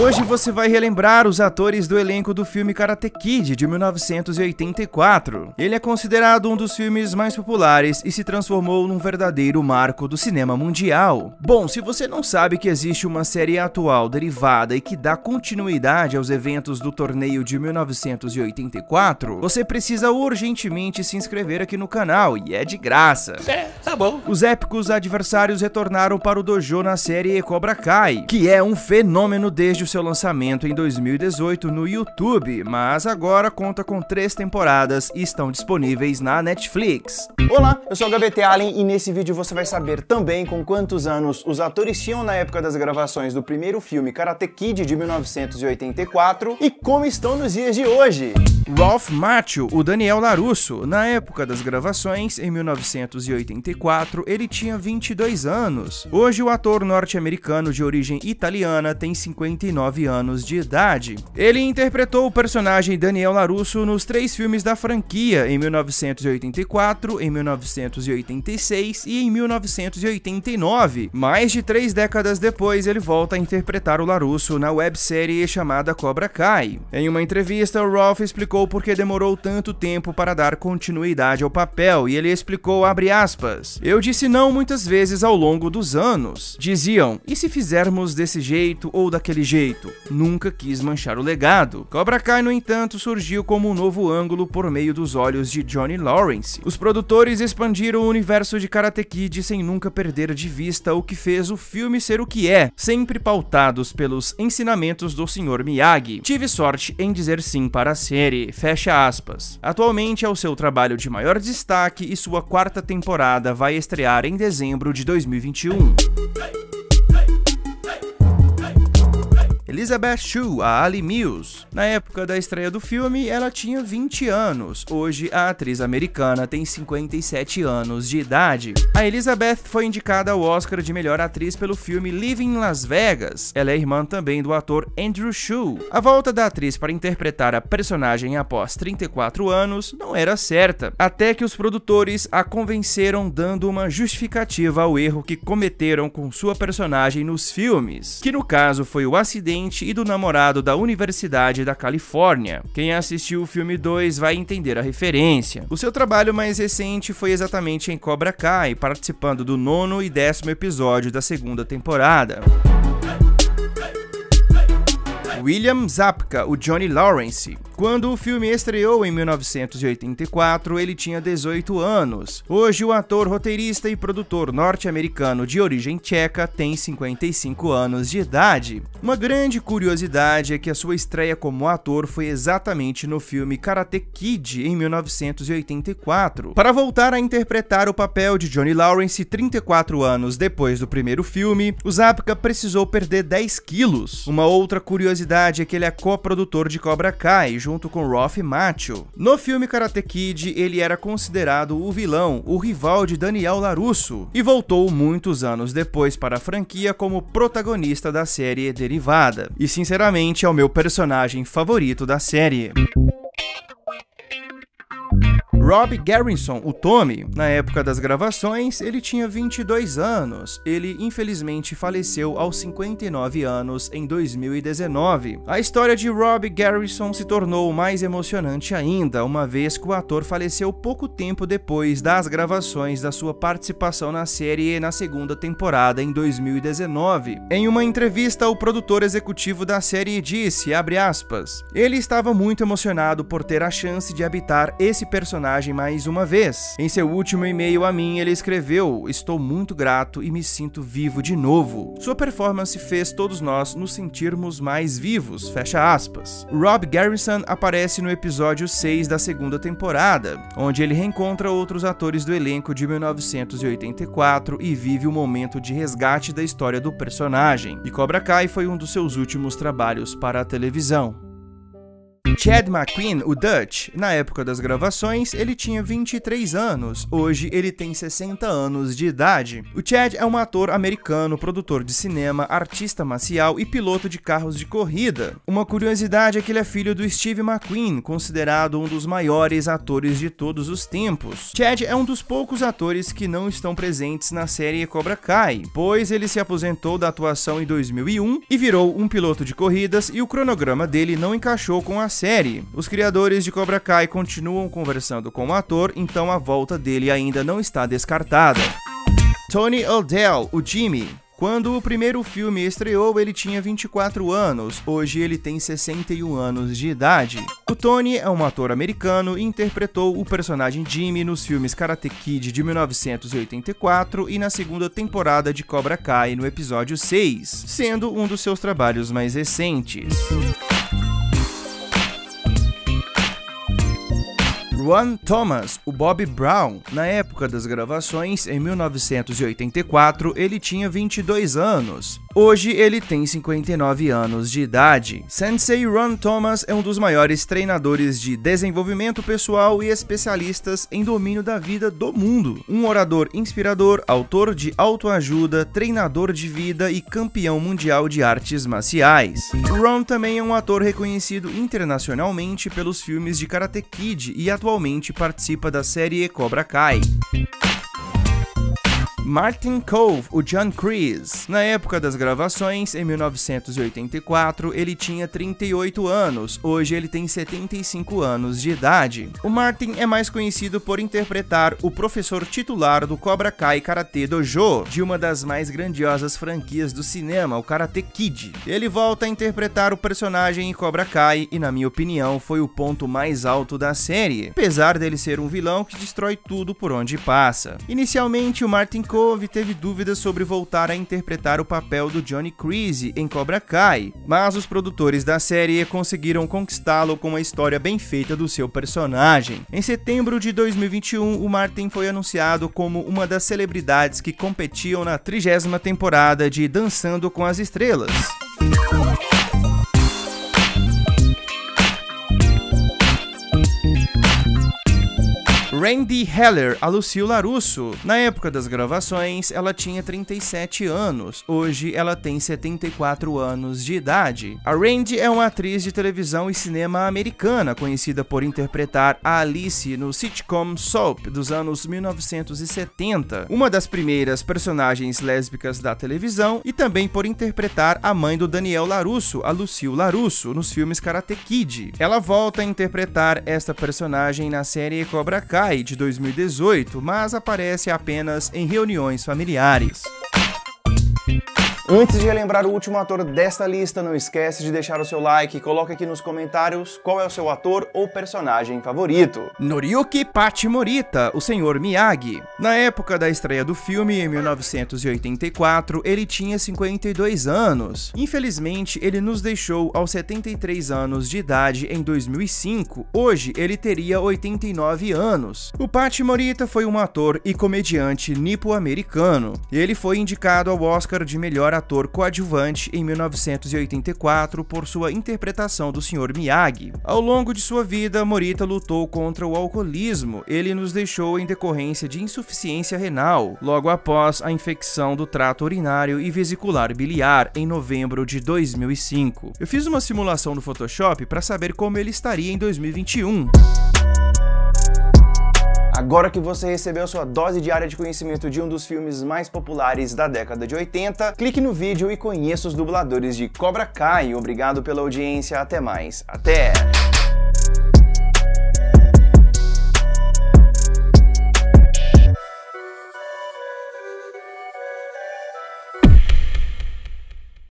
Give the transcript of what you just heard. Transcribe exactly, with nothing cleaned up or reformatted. Hoje você vai relembrar os atores do elenco do filme Karate Kid, de mil novecentos e oitenta e quatro. Ele é considerado um dos filmes mais populares e se transformou num verdadeiro marco do cinema mundial. Bom, se você não sabe que existe uma série atual derivada e que dá continuidade aos eventos do torneio de mil novecentos e oitenta e quatro, você precisa urgentemente se inscrever aqui no canal, e é de graça. É, tá bom. Os épicos adversários retornaram para o dojo na série Cobra Kai, que é um fenômeno desde o seu lançamento em dois mil e dezoito no YouTube, mas agora conta com três temporadas e estão disponíveis na Netflix. Olá, eu sou o H B T Allen e nesse vídeo você vai saber também com quantos anos os atores tinham na época das gravações do primeiro filme Karate Kid de mil novecentos e oitenta e quatro e como estão nos dias de hoje. Ralph Macchio, o Daniel LaRusso, na época das gravações, em mil novecentos e oitenta e quatro, ele tinha vinte e dois anos. Hoje o ator norte-americano de origem italiana tem cinquenta e nove anos de idade. Ele interpretou o personagem Daniel LaRusso nos três filmes da franquia, em mil novecentos e oitenta e quatro, em mil novecentos e oitenta e seis e em mil novecentos e oitenta e nove. Mais de três décadas depois, ele volta a interpretar o LaRusso na websérie chamada Cobra Kai. Em uma entrevista, o Ralph explicou por que demorou tanto tempo para dar continuidade ao papel, e ele explicou, abre aspas, "Eu disse não muitas vezes ao longo dos anos. Diziam, e se fizermos desse jeito ou daquele jeito? Nunca quis manchar o legado." Cobra Kai, no entanto, surgiu como um novo ângulo por meio dos olhos de Johnny Lawrence. Os produtores expandiram o universo de Karate Kid sem nunca perder de vista o que fez o filme ser o que é, sempre pautados pelos ensinamentos do senhor Miyagi. "Tive sorte em dizer sim para série", fecha aspas. Atualmente é o seu trabalho de maior destaque e sua quarta temporada vai estrear em dezembro de dois mil e vinte e um. Elizabeth Shue, a Ali Mills. Na época da estreia do filme, ela tinha vinte anos. Hoje, a atriz americana tem cinquenta e sete anos de idade. A Elizabeth foi indicada ao Oscar de melhor atriz pelo filme Leaving Las Vegas. Ela é irmã também do ator Andrew Shue. A volta da atriz para interpretar a personagem após trinta e quatro anos não era certa, até que os produtores a convenceram dando uma justificativa ao erro que cometeram com sua personagem nos filmes, que no caso foi o acidente e do namorado da Universidade da Califórnia. Quem assistiu o filme dois vai entender a referência. O seu trabalho mais recente foi exatamente em Cobra Kai, participando do nono e décimo episódio da segunda temporada. William Zabka, o Johnny Lawrence. Quando o filme estreou em mil novecentos e oitenta e quatro, ele tinha dezoito anos. Hoje, o ator, roteirista e produtor norte-americano de origem tcheca tem cinquenta e cinco anos de idade. Uma grande curiosidade é que a sua estreia como ator foi exatamente no filme Karate Kid, em mil novecentos e oitenta e quatro. Para voltar a interpretar o papel de Johnny Lawrence trinta e quatro anos depois do primeiro filme, o Zabka precisou perder dez quilos. Uma outra curiosidade é que ele é coprodutor de Cobra Kai, junto com Ralph Macchio. No filme Karate Kid, ele era considerado o vilão, o rival de Daniel LaRusso, e voltou muitos anos depois para a franquia como protagonista da série derivada. E sinceramente é o meu personagem favorito da série. Rob Garrison, o Tommy. Na época das gravações, ele tinha vinte e dois anos. Ele, infelizmente, faleceu aos cinquenta e nove anos em dois mil e dezenove. A história de Rob Garrison se tornou mais emocionante ainda, uma vez que o ator faleceu pouco tempo depois das gravações da sua participação na série na segunda temporada em dois mil e dezenove. Em uma entrevista, o produtor executivo da série disse, abre aspas, "Ele estava muito emocionado por ter a chance de habitar esse personagem mais uma vez. Em seu último e-mail a mim, ele escreveu, estou muito grato e me sinto vivo de novo. Sua performance fez todos nós nos sentirmos mais vivos", fecha aspas. Rob Garrison aparece no episódio seis da segunda temporada, onde ele reencontra outros atores do elenco de mil novecentos e oitenta e quatro e vive o momento de resgate da história do personagem. E Cobra Kai foi um dos seus últimos trabalhos para a televisão. Chad McQueen, o Dutch, na época das gravações, ele tinha vinte e três anos, hoje ele tem sessenta anos de idade. O Chad é um ator americano, produtor de cinema, artista marcial e piloto de carros de corrida. Uma curiosidade é que ele é filho do Steve McQueen, considerado um dos maiores atores de todos os tempos. Chad é um dos poucos atores que não estão presentes na série Cobra Kai, pois ele se aposentou da atuação em dois mil e um e virou um piloto de corridas e o cronograma dele não encaixou com a série. Os criadores de Cobra Kai continuam conversando com o ator, então a volta dele ainda não está descartada. Tony Odell, o Jimmy. Quando o primeiro filme estreou, ele tinha vinte e quatro anos, hoje ele tem sessenta e um anos de idade. O Tony é um ator americano e interpretou o personagem Jimmy nos filmes Karate Kid de mil novecentos e oitenta e quatro e na segunda temporada de Cobra Kai no episódio seis, sendo um dos seus trabalhos mais recentes. Ron Thomas, o Bobby Brown. Na época das gravações, em mil novecentos e oitenta e quatro, ele tinha vinte e dois anos. Hoje ele tem cinquenta e nove anos de idade. Sensei Ron Thomas é um dos maiores treinadores de desenvolvimento pessoal e especialistas em domínio da vida do mundo. Um orador inspirador, autor de autoajuda, treinador de vida e campeão mundial de artes marciais. Ron também é um ator reconhecido internacionalmente pelos filmes de Karate Kid e atualmente participa da série Cobra Kai. Martin Cove, o John Kreese. Na época das gravações, em mil novecentos e oitenta e quatro, ele tinha trinta e oito anos, hoje ele tem setenta e cinco anos de idade. O Martin é mais conhecido por interpretar o professor titular do Cobra Kai Karate Dojo, de uma das mais grandiosas franquias do cinema, o Karate Kid. Ele volta a interpretar o personagem em Cobra Kai e, na minha opinião, foi o ponto mais alto da série, apesar dele ser um vilão que destrói tudo por onde passa. Inicialmente, o Martin Cove Cove teve dúvidas sobre voltar a interpretar o papel do Johnny Kreese em Cobra Kai, mas os produtores da série conseguiram conquistá-lo com uma história bem feita do seu personagem. Em setembro de dois mil e vinte e um, o Martin foi anunciado como uma das celebridades que competiam na trigésima temporada de Dançando com as Estrelas. Randy Heller, a Lucila LaRusso. Na época das gravações, ela tinha trinta e sete anos, hoje ela tem setenta e quatro anos de idade. A Randy é uma atriz de televisão e cinema americana, conhecida por interpretar a Alice no sitcom Soap dos anos mil novecentos e setenta, uma das primeiras personagens lésbicas da televisão, e também por interpretar a mãe do Daniel LaRusso, a Lucile LaRusso, nos filmes Karate Kid. Ela volta a interpretar esta personagem na série Cobra Kai de dois mil e dezoito, mas aparece apenas em reuniões familiares. Antes de relembrar o último ator desta lista, não esquece de deixar o seu like e coloca aqui nos comentários qual é o seu ator ou personagem favorito. Noriyuki Pat Morita, o Senhor Miyagi. Na época da estreia do filme, em mil novecentos e oitenta e quatro, ele tinha cinquenta e dois anos. Infelizmente, ele nos deixou aos setenta e três anos de idade em dois mil e cinco. Hoje, ele teria oitenta e nove anos. O Pat Morita foi um ator e comediante nipo-americano. Ele foi indicado ao Oscar de melhor ator ator coadjuvante em mil novecentos e oitenta e quatro por sua interpretação do senhor Miyagi. Ao longo de sua vida, Morita lutou contra o alcoolismo. Ele nos deixou em decorrência de insuficiência renal, logo após a infecção do trato urinário e vesicular biliar em novembro de dois mil e cinco. Eu fiz uma simulação no Photoshop para saber como ele estaria em dois mil e vinte e um. Agora que você recebeu sua dose diária de conhecimento de um dos filmes mais populares da década de oitenta, clique no vídeo e conheça os dubladores de Cobra Kai. Obrigado pela audiência, até mais, até!